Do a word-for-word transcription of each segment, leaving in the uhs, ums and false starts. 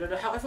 لأنه حقف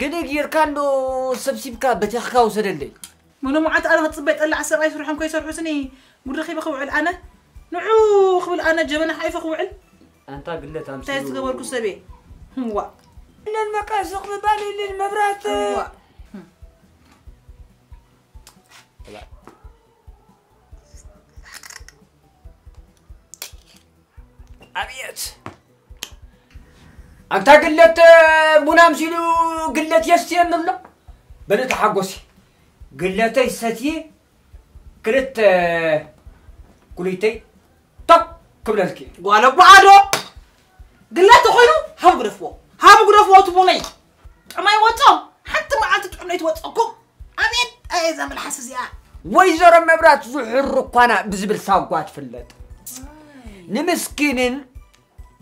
قلي غير كانو سبسيبكا بتخكا وسدلي منو معات أنا هتصبيت ألا عسر رايس روحهم كويس روحو سني مرخي بخوعل أنا نعو خبل أنا جبنا حيف أخوعل أنت قلت أمسي تايس قبركو سبي هو إلا المكاس أقضباني للمبرات هو أبيت أنت قلت بنام سيلو قلت يستي النبلة بنت حقوسي قلتي ستي قلت كليتي طب قبل ذكي وأنا بعده قلت خلو هاب غرفوا هاب غرفوا تبوني أما يوتهم حتى ما عاد تقولون يتوتكم أبيت أيزا من الحساس يا ويزر مبرات زحر قنا بزبل ساقات في اللد نمسكينين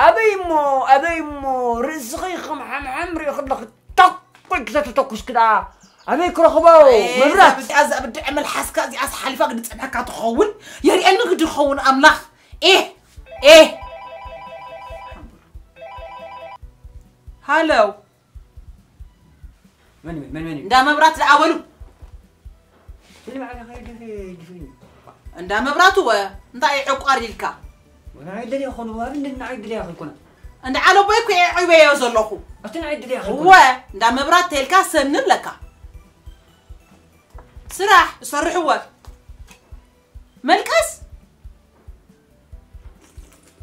أبي مو أبي مو رزقي خم حم حمري ياخد لك طقك لا تطقش كده أبيك رخبو مبرات بدي أز بدي أعمل حاسكة زي أز حلفة قد تسمعك تخون يا ريال نقد تخون أملاخ إيه إيه هالو من من من من ده مبرات لأولو اللي معنا خير جفين ده مبرات هو نضيع عقاري الكا ونعيد لي أخونا ونعيد لي أخونا أنا على بيكو عيبة يا زلخو أتنعيد لي أخونا هو ده مبرات تلك سن لك سرح صرح هو ملكس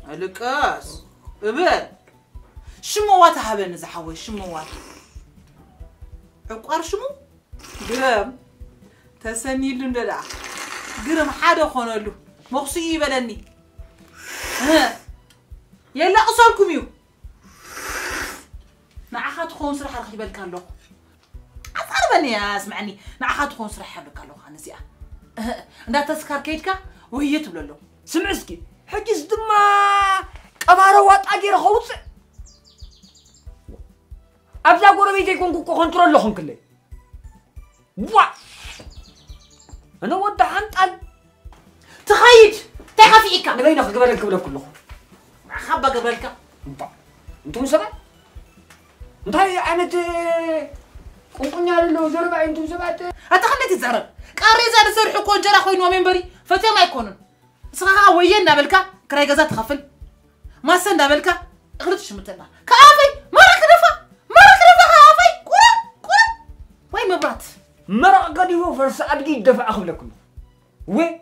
ملكس أبد شو موات هبن زحوي شو موات عقار شو مو قرم تسني لون ده قرم حدا خنا له مخصي بلني ها يلا أصلكم يو مع أخذ خون سرح رح يبلك هاللو أصار بني أسمعني مع أخذ خون سرح يبلك هاللو خانزيا ده تسكر كيتك وهي تبللو سمعسكي حجز دما كباروات أجير خوص أبدا قربي تكون كوكو كنترول لهم كله وا أنا وده عند تخيل تخافيك أنا بينك قبلك قبلك كله خبّا قبلك أنت أنت مسبّع أنت هاي أنا ت كوني على اللوزر بعدين أنت مسبّع أتخلّت الزرق قاري زار سرح يكون جرا خوين ومن بري فتى ما يكونون صراحة وين نابلك كراي جزات خفل ما سند نابلك غلطش متنا كافي مرة كرفة مرة كرفة كافي كورة كورة وين مبرات مرة قد يوفر سأبقي دفع أخبلكم وين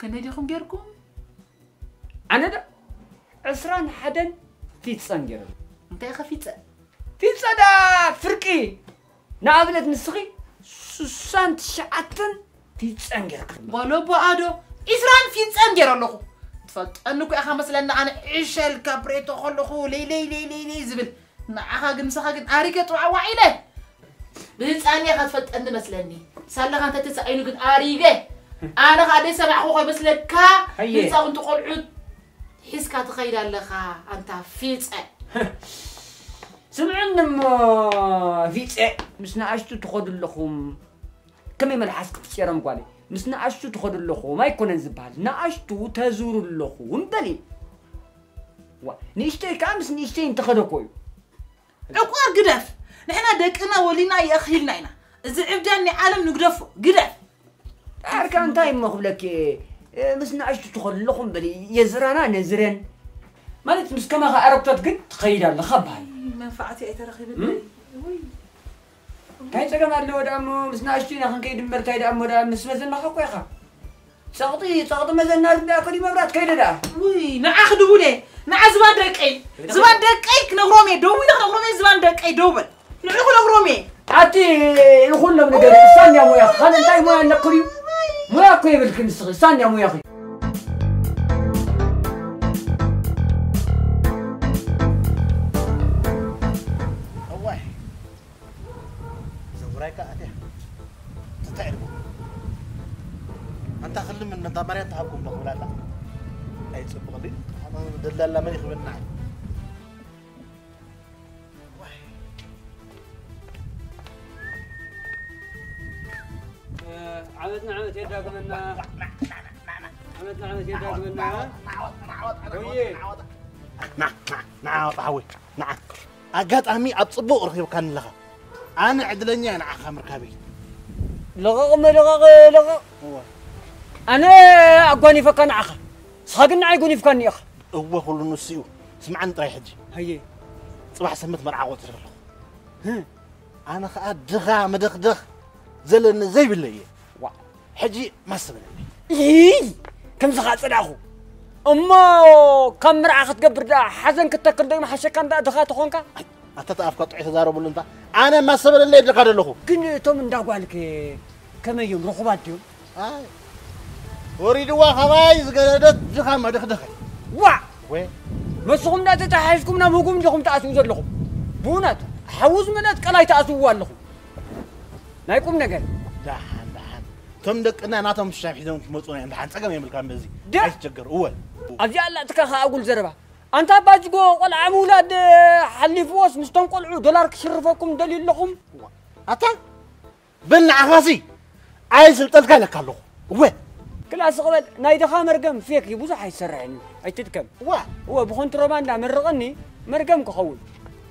كنا ديكم جاركم أنا ده عسران حدا في تسانجر أنت يا خفيت تسا ده فرقي نعبلت مسخي سوسان شعتن تيتسنجر ولا بعده إسران في تسنجر الله فأنك أخا مثلا عن إيشل كابريتو خلقه لي لي لي لي لي زبل نعها جمسها جد أريكة وعوائله بس أنا خد فت أنا مثلني سألنا عن تتسأله جد أريكة أنا قاعد أسمع خوي مثلا كا بس أنت قلعت حس كات خير الله خا أنت فيت سمعنا ما فيت مش نعشتو تخد اللخوم كم يمر حسك في شرم قالي مش نعشتو تخد اللخوم ما يكون زبال نعشتو تزور اللخوم دليل ونشتي كام بس نشتي نتخده كوي أقوار قدف نحنا دكنا ولينا يأخيلنا هنا إذا عبداني عالم نقدفه قدف أركان تايم ما قبلك بس نعشتو تخد اللخوم دليل يزرنا نزرن ما نتمس كما غاربتت قد تخيل الله خبال منفعتي أترخي بالله. كاين تجمع اللي ودعمو بس ناشتين أخن كيد مرتايد أمور مس مثل ما خاكوا يخا. سقطي سقط مثل نار نأكل مبرات كيدا ده. وي نأخذ بوله نعزبان دقيق زبان دقيق نغرمي دوبي نغرمي زبان دقيق دوبل نقول نغرمي. عتي نقول لهم نقول سانيا مويا خان تاي مويا نقولي مويا كوي بالكنيس غي سانيا مويا خي. مريت حبكم بقول لا أي تبغى لي أنا دل لا ما يخبرني نعم عملتنا عملت يدها قبلنا عملتنا عملت يدها قبلنا نعم نعم عوي نعم أجد أمي أتصبغ رخيب كان لها أنا عدلني أنا خمر كبير لغة لغة لغة أنا أقولني فكان أخ، صاحبنا يقولني فكان أخ. هو كل نسيو، سمع عن طريق حجي. هي. صباح سمت مرعوة ترى. أنا خاد دخا مدخ دخ، زلنا زي باللي. حجي ما سمعني. إيه؟ كم زخات أخو؟ أما كم مرة أخذت قبل ده حزن كتكل ده ما حش كان ده دخات خونك؟ أتتأفق قطع هزار وبلون ده. أنا ما سمعني اللي بقدر له. كن تومن ده قالك كم يوم رخواتيو؟ آه. أريد واحد يزعلت زخم ما دخل دخل. وا. وين؟ مسكون ده تتحاسكم نامكم لكم تأسوز لكم. بونات حوز منات كلا يتأسوا لكم. نايكم نقل. دحان دحان. ثم دك أنا ناتهم الشعب حدهم مطلعين دحان سكم يعمل كلام بزي. ده. تجكر أول. أرجع لا تكها أقول زربة. أنت بتجو قل عمولاد حلفوس مستم قلعوا دولار كشرفكم دليل لكم. أتا؟ بن عغازي. عايز تتكلك لكم. وين؟ كلا سقبل نايد خامر جم فيك يبوز حيسرعني عيتتكم وا هو بخنت ربنا من رغني مرجم كخول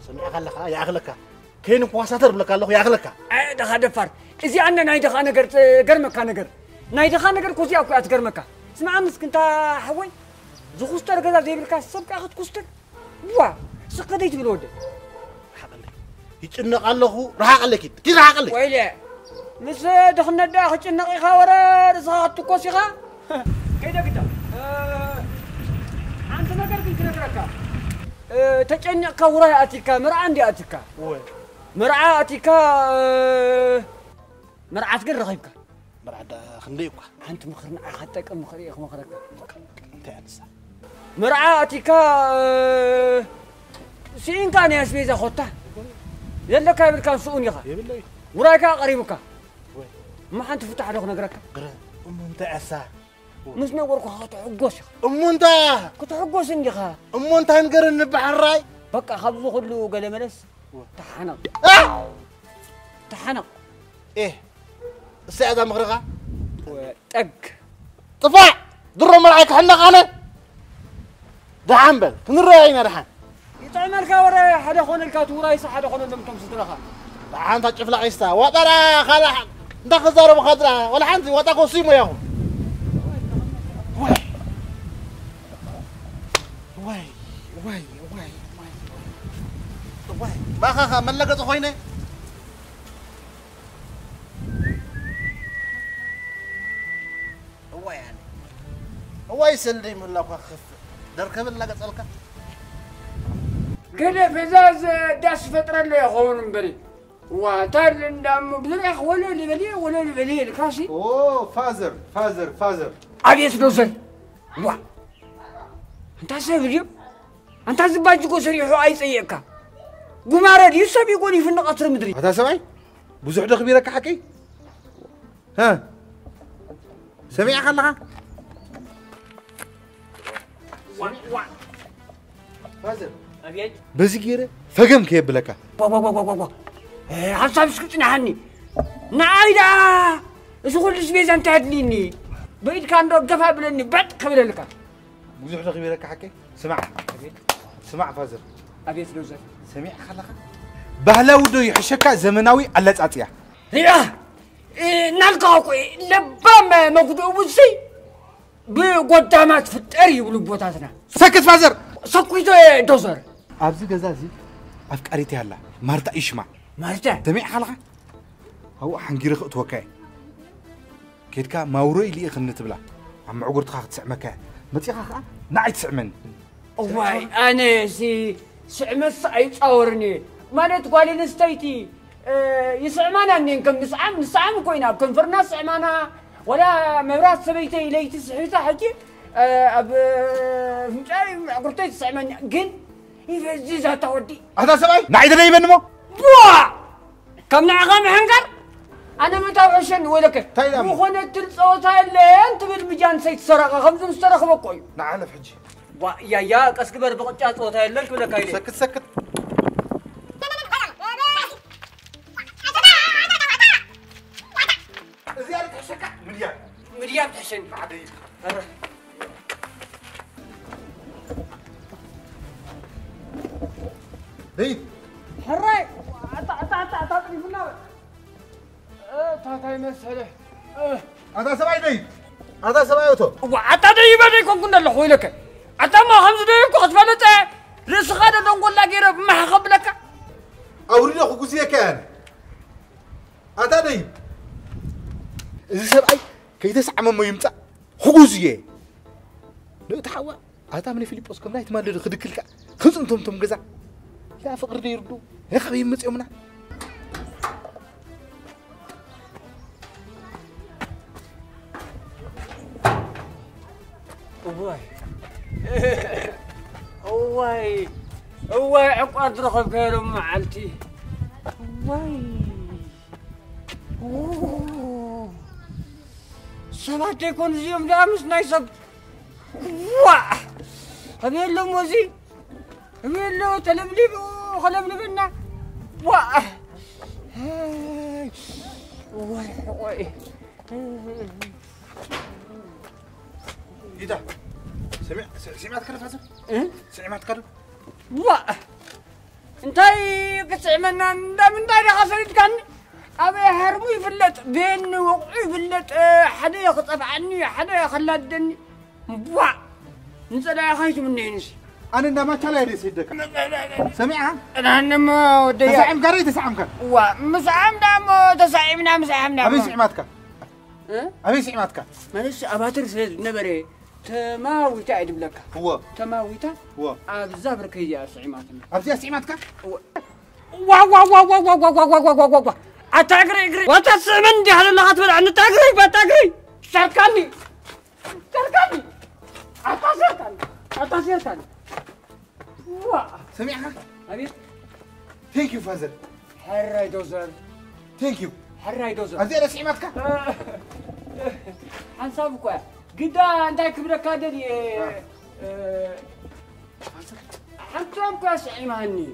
سمع خلك يا أغلكه كين قواساتر بلك الله يا أغلكه عيد هذا فر إذا عندنا نايد خان نجر جرم كان نجر نايد خان نجر كوزي أو كات جرم كا سمع أمس كنت حوي زخستر كذا زي بالك سبك أخذ كستر وا سقديت بالود حقلي يتنق الله راح عليك كذا راح عليك ويلي مس دخلنا داخل النقي خاورة صارت تقصي خا كذا كذا أنت ما قربت كذا كذا تجني خاورة أتيك مرعى عندي أتيك مرعى أتيك مرعى تقدر رهيبك مرعى خنديك أنت مخرن حتى كم مخريخ مخرك أنت أنسى مرعى أتيك سين كان يسبي زخوته يلا كابر كان سؤني خا وراك قريبك ما حنت فتح على خنقرك قرا امو انت اسا مش نورك خاطر حقوش امو انت كنت حقوش اني خا امو انت هنقر نبحر راي بقى خبزو كله قال ملس تحنق اه تحنق ايه الساعه مغرقه طق طفع درو مرعك حنق انا ده عنبل كنراينا رحان يطعملك ورا حدا خون الكاتوراي صح حدا خون لمتم سترخا عن تجف لعيستا وترى خلاص دخزر وخضرة ولا عندي وتاكو سيمو ياهم واي واي واي واي واي ما خا من لقيت خوينا هو يعني هو يسلم ولا خف دركب لقيت لك كده فزاز داس فترة اللي يخون بري وطار لندم بزرع ولا لبليه ولا لبليه الكاسي. أوه فازر فازر فازر. أبي أتنصر. وا. أنت سافريب. أنت زبادي كوسري حو أي سيئك. جمارة يوسف يقولي في النقطة مدري. هذا سمعي؟ بزوج خبيرك حكي. ها. سمعي خلها. وا وا. فازر. أبيك. بزكيرة. فقم كيب لك. وا وا وا وا وا. حسب سكتني عني نعيدا شغل السبيز انت هدنيني بعيد كان ضرب دفع بلني بعد قبل لك وزح لك حكي سمع سمع فازر ابيت لوزر سمع خلق بهلا ودو يحشكا زمناوي علصاطيا ريا نالكاكو لبام مقدو وسي بقدامات فطر يبلو بوتاتنا سكت فازر سكويتو دوزر ابزي غزازي افكاريتي هلا مارتا يشمع مارتا سمع حلقة هو حنجري خط وكاي كيدكا ماوري لي خنت بلا عم عقر تخاخ تسع مكان ما تيخاخ نعي تسع من واي انا سي سعمة صاي تصورني مالت قالي نستيتي يسعمانا نكم نسعم نسعم كوينا كنفرنا سعمانا ولا مبرات سبيتي ليتي سحيتا حكي اب مشاي عقرتي تسع من كن يفزيزها تودي هذا سبعي نعي دني منمو بوا كم نعقم حنقر أنا متابعشن ولك مخونة تلصوت هاي اللين تبل بجان سيد سرقة خمسة مسترخ بقوي نعلف حجي بوا يا يا كسكبر بقجات صوت هاي اللين كبلك هاي سكت سكت زيادة تحشك مليان مليان تحشن عديد ديب حري أتا أتا أتا أتا أتا في النار أتا أتا مسألة أتا سبعي ديب أتا سبعي أتو أتا ديبا ديكم كنا لحوي لك أتا ما خمس ديب كنت فلت رسخة تنقول لك يرب ما خبلك أورينا خكوزية كان أتا ديب إذا سبعي كي تسعى مما يمتع خكوزية لو تحوى أتا مني فيليبوس كم لا يتمنى لخدك لك خمس انتم تم قزع لا فقر ديردو يا خبي متي امنا اوه اوه اوه عقد رخ غير معلتي اوه اوه سمعت يكون اليوم ده مش نايصب واه هذه الموزي هذه لو تلبلب وخلبلبنا واه واه واه ايه ده سمعت سمعت كده فازر؟ ايه؟ سمعت كده؟ واه انتي كتسمعنا من دايرة خسرت كان ابي هرمي فلت بيني وقعي فلت حدا يخطف عني حدا يخلدني واه انت لا خايف مني نسي أنا لما تلاقي سيدك سمعها؟ أنا لما ودي تسعم قري تسعم كان ومسعم دام تسعمنا مسعم دام أبي سعماتك أبي سعماتك معلش أباتر سيد نبري تماوي تعدم لك هو تماوي تا هو أبزابرك هي سعماتنا أبزي سعماتك وا وا وا وا وا وا وا وا وا وا وا أتاقري أقري وتسمندي على اللي خاطر أنا تاقري بتاقري سرقني سرقني أتسرقني أتسرقني سمعها؟ أبيت؟ Thank you فازل. حراي دوزر. Thank you. حراي دوزر. أزيل سعمتك؟ حنصابك وياه. قدا عندك كبيرة كادري. حنصابك وياه سعماني.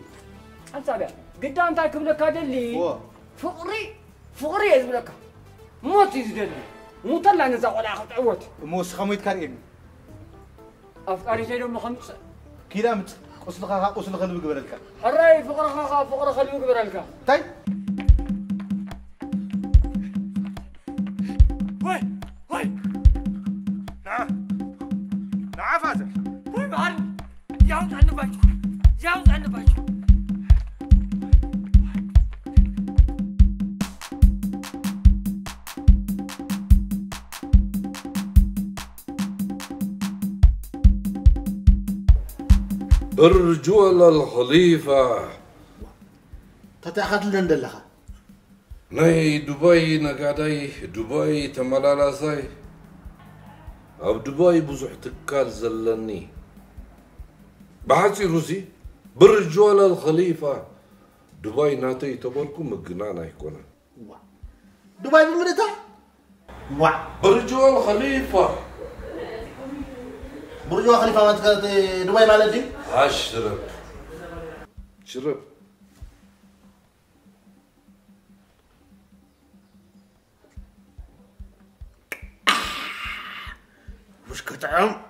حنصابك. قدا عندك كبيرة كادري. فقري فقري أزبلك. موت يزدني. مطلع نزاع ولا أخذ عوت. موس خميت كريم. أفكاري زي لهم خمسة. كيلامت. أصلها أصل خلوي قبلك. الرأي فقرة خا فقرة خلوي قبلك. طيب. وي وي. نعم نعم فازل. وي بعد جاوز عنه باش جاوز عنه باش. ارجو على الخليفة تتأخذ لندلخة نهي دبي نقاداي دبي تملالا زاي اب دبي بزح تكال زلني بحثي روسي برج ولا الخليفة دبي ناتي تبركم مجنانا يكون دبي بمرتا برج ولا الخليفة برج ولا الخليفة ما تكاد دبي مالتي اشرب شرب مش كطعم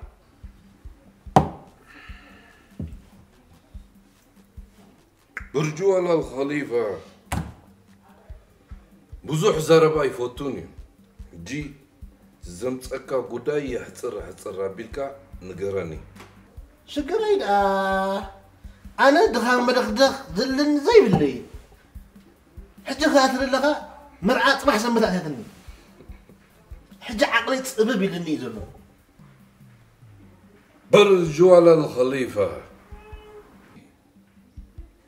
برج ولا الخليفة بزح زربا يفوتوني جي زمتسكا قداي يحصر حصر بيلكا نقراني شكرين آه أنا دخان مدخدخ ذلن زي باللي حتى خاطر لغا مرعى صباح سمتها تتني حتى عقلي تصبب لني زلو برج ولا الخليفة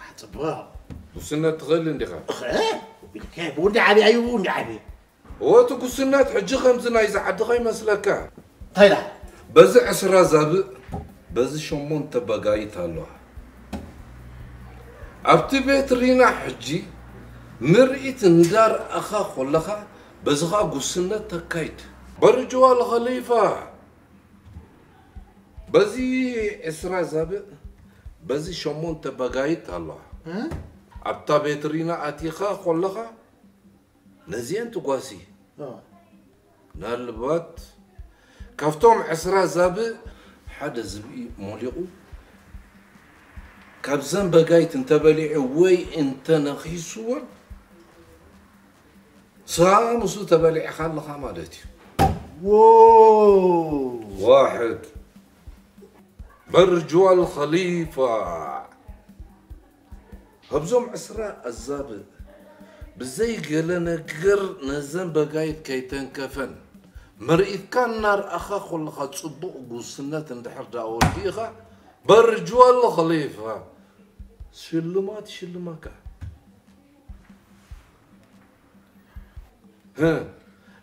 حتبغا قسنات غير اندخا أخي بالكيب وندعبي أيوه وندعبي واتو قسنات حجي خمسنا إذا حد غاي مسلكا طيلا بزي عسرا زابق بزي شمون تبقايت هالوها أبتي بيت رينا حجي مرئت ندار أخا خلقا بزغا قسنات تكايت برجوا الخليفة بزي إسراء زابق بزي شمون تبقايت الله أبتا بيترينا أتيخا خلقا نزيان تقواسي نالبات كافتوم إسراء زابق حد زبقي موليقو كابزان بقايت انتباليعي وي انتناخي صور سامسو تباليعي خلقا مالتي واو واحد برج الخليفة هبزوم عسراء الزابد بزي قلنا قر نزن بقايت كيتن كفن مرئت كان نار أخا خلقا تصبق قوسنة اندحر داول فيها برج الخليفة شلمات شلماك ها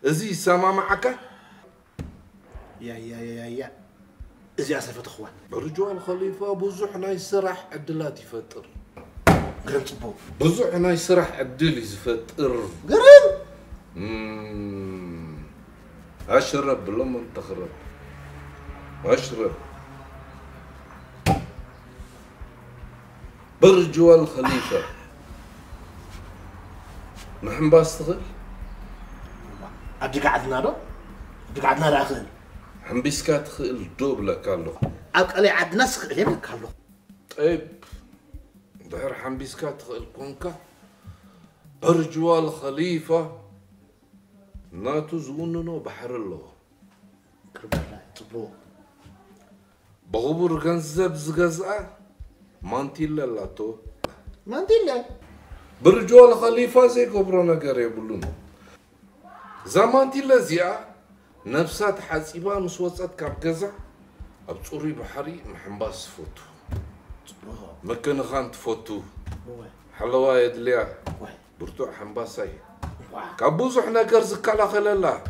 ازي سما معك يا يا يا يا ازي عسلفة اخوان برج الخليفة بزح ناي سرح عدلات يفتر قرم صبو بزح ناي سرح عدل يفتر قرم اممم اشرب لما تخرب اشرب برج الخليفة نحن باستغل عبدك عدنا دو عبدك عدنا دا اخذ حنبسكات خيل دوبلا كالو عقلي عدنا سخيل كالو طيب ظهر حنبسكات خيل كونكا برج الخليفة ناتو زوننو بحر الله كربلا تبو بغبر غنزب زغزا مانتيلا لاتو مانتيلا برج الخليفة زي كبرنا كاري بلون زمانتيلا زيا نفسات حاسبة مسوسات كابجزة أبصوري بحري محمباس فوتو مكان غانت فوتو حلوة يدليا برتوع حمباسي كابوز احنا كرزك على خلاله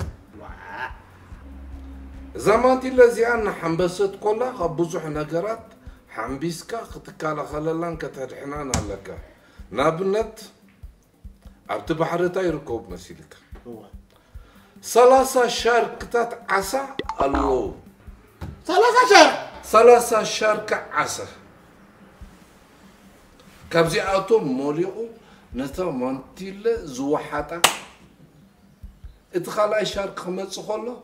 زمانتيلا زيا نحمباسات كلها كابوز احنا كرات حمبيسكا قتك على خلاله كترحنان لك نابنت أبت بحر تيركوب مسيلك ثلاثة شركة عسا الله ثلاثة شركة ثلاثة شركة عسا كابزي أتوم موليو نتا مانتيل زوحاتا ادخل أي شركة خمس خلا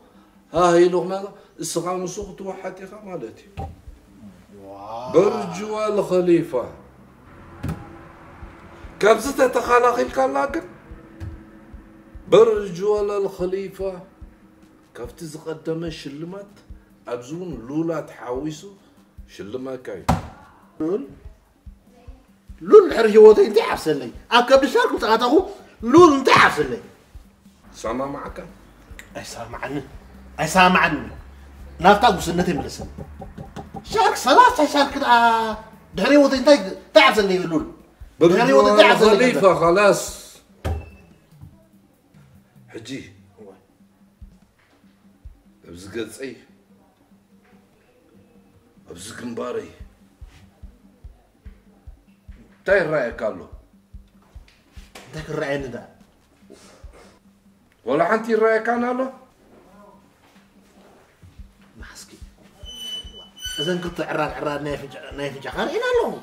ها هي لغمة السقام سوق توحاتي خمالتي برج الخليفة كابزي تتخلقي الكلاكر برج ولا الخليفة كفت زقدمة شلمت أبزون لولا تحاويسو شلمة كاي لول لول حرجواتي انت عسلي أكب الشركة تعطاهو لول انت عسلي سامع معك أي سامعني أي سامعني نفتقد سنتي من السن شارك سلاس شارك دا دحريواتي انت تعسلي لول دحريواتي انت عسلي خليفة خلاص حجي أبز قدسي أبز قنباري تاي الرأي قالو داك الرأي ندا ولا حنتي الرأي كان قالو ما حسكي إذا نقطع عرار عرار نافج نافج غير إنا لو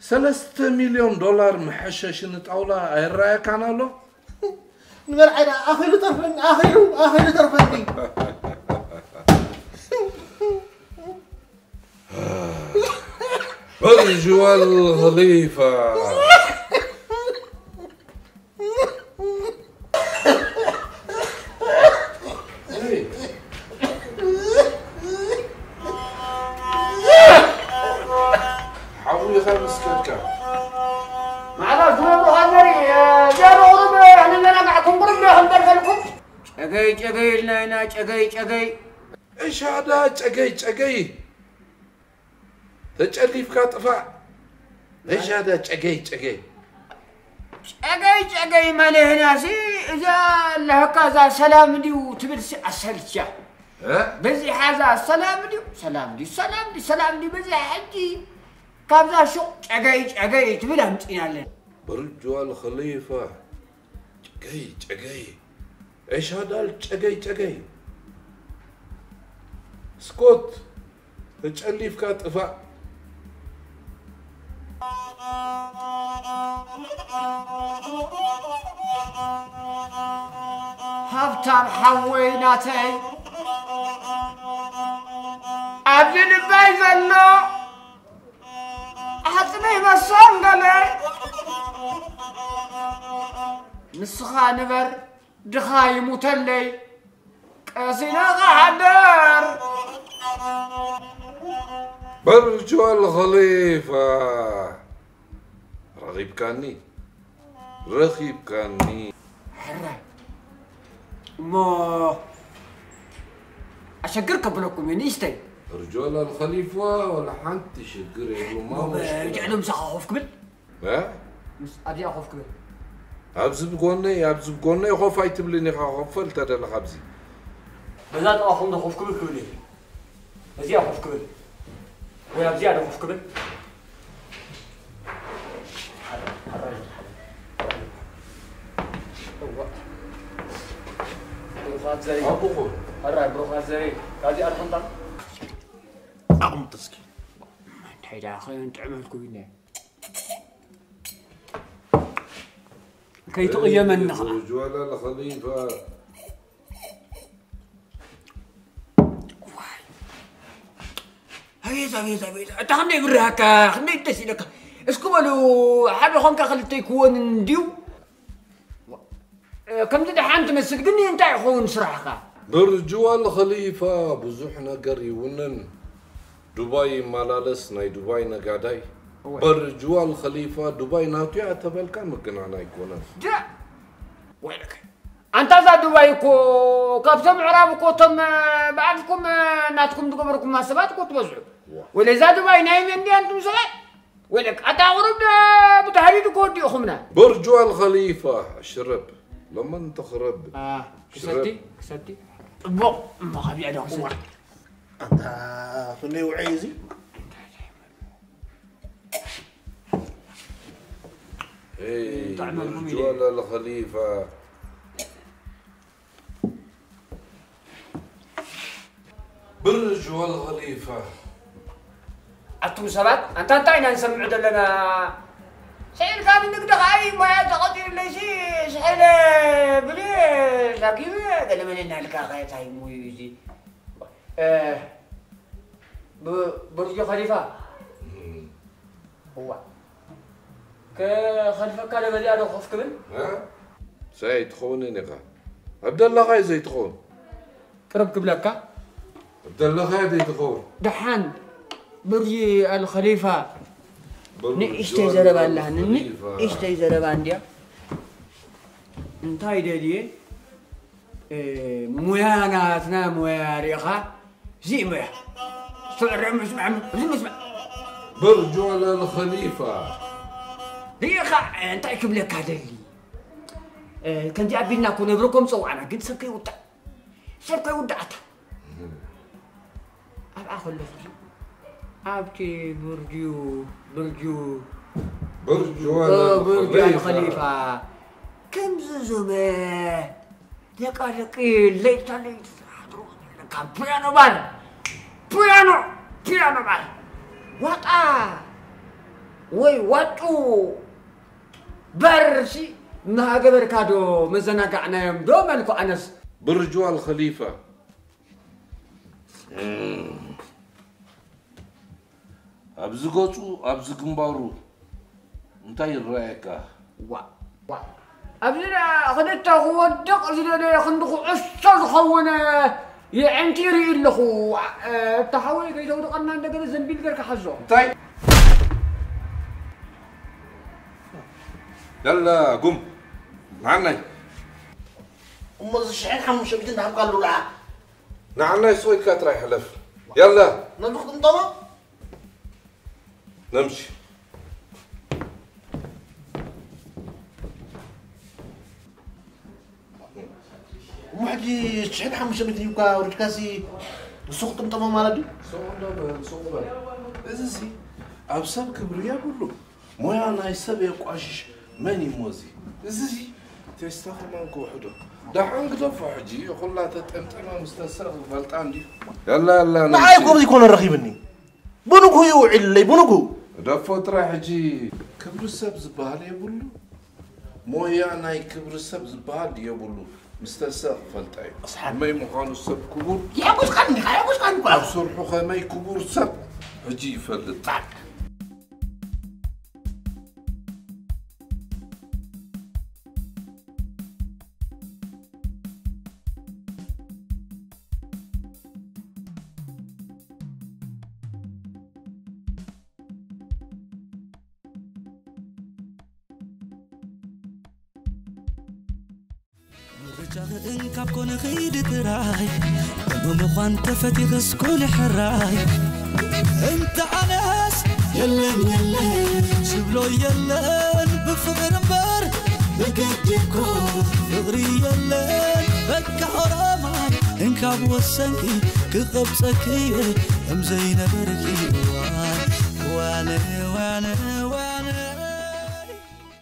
ثلاثة مليون دولار محشش نتعولا أي الرأي كان قالو نمر على آخر طرفني آخر آخر طرفني برجوا الخليفة حاولي خمس كتكة معنا زوم وهنري جارو أجي أجي لا لا أجي أجي إيش هذا أجي أجي تجلي في كتفه إيش هذا أجي أجي أجي أجي ما له ناسي إذا له كذا سلام دي وتبرس أسهلتها بزي هذا سلام دي سلام دي سلام دي سلام دي بزي عندي كذا شو أجي أجي تبرم تينالين برجوا الخليفة أجي أجي ايش هذا التقي تقي سكوت تشلي فيك طفا هبطان حويناتي عبد الباي زلو احطني بصندلي نسخه نبر دخاي متلي قاسينا غادر برج الخليفة رغيب كاني رغيب كاني حرة ما أشكرك بلوكم ينيستي رجال الخليفة ولا حنت تشكري ما مشكلة جعلهم سخوف كبل ها أبي أخوف كبل أبزب قلني أبزب قلني خوف أيتبلني خافل ترى الخبزي. بزات أخونا خوف كبر كبرني. أزيا خوف كبر. ويا أزيا أنا خوف كبر. بروخات زري. أبوه. هلا بروخات زري. أزيا أنا خنطة. أقوم تسكين. تحيدا خلينا نتعامل كلنا. كي تقيم النخعة رجولا الخليفة هيدا هيدا هيدا انت خلني براكا خلني تسيلك اسكو لو حد خونك خلتي يكون نديو كم تدحان تمسكني انت يخون سرحك برجوال الخليفة بزحنا قري ونن دبي ملالس ناي دبي نقاداي برجوا الخليفة دبي ناتو يا تبل كان مقنعنا يكون جاء ويلك أنت ذا دبي كو كابتن عرب كو تم بعدكم ناتكم تقبركم ما سباتكم تبزعوا ولذا دبي نايم عندي أنتم سبات ويلك أنت عرب بتحريد كودي أخمنا برجوا الخليفة شرب لما تخرب آه كسرتي كسرتي بق ما خبي أنا كسرت أنت خليه وعيزي اي رجولا الخليفة برجوا الخليفة أنتم سبات أنت أنتين هنسمع لنا سعيد كان نقدر أي ما يعتقد إلا شيء سحيلة بلي لكن قال من إنها الكاغية تاي مو يجي برج الخليفة هو كخلفك على بدي أنا خوف كمل؟ ها؟ زيترون نغا عبد الله غاي زيترون ركب لك عبد الله غاي زيترون دحان بري الخليفة نيشتي زربان لهن نيشتي زربان ديا انتاي ديا مويانا تنا مويا ريخا زي مويا سعر مسمع مسمع برجول الخليفة ريخا انتاي كبلك هذا اللي كان جاب لنا كنا بركم صوعنا قد سبكي وطع سبكي وطعته أبقى خلفني أبكي برجو برجو برجو الخليفة كم زمان لك لك ليت ليت لك بيانو بار بيانو بيانو بار وطا وي وطو برسي ما قبر كادو مزنا قعنا يوم دوم مالكو أنس برجوا الخليفة أبزقوتو أبزقنبارو انتاي الرأيكا وا وا أبدا أخذت هو الدق أبدا خندق أستاذ خونا يا عمتي ريل لخو تحاول كي تودق أن عندك الزنبيل غير كحزو طيب يلا قم نعني أم الشعير حمش بدنا هم قالوا لا نعني سويت كات رايح لف يلا ننخدم طلب نمشي محكي شحال حمش بدي يبقى وركاسي سوق طمطمه مالدي سوق دابا سوق بزاف سي ابساب كبريا كله مويا انا يسب يقعش ماني موزي زي تيستخدم مانكو وحده دحان قطف حجي يقول تطمطمه مستسرغ الفلطان دي يلا يلا ما عيب يكون رخيبني بنقو يوعي لي بنقو دفوت راه حجي كبر السب زبال يبلو مويا انا يكبر السب زبال يبلو مستساق فلتعي أصحاب ما يمغانو السب كبور يا أبوش قلني يا أبوش قلني أبصر حقا ما يكبور السب عجيب فلتعي انت فتيغس كل حراي انت عناس يلن يلن شبلو يلن بفقر مبر بقد يكون بغري يلن بك حرامك انكاب وسنكي كذب سكيه امزين بركي وانا وانا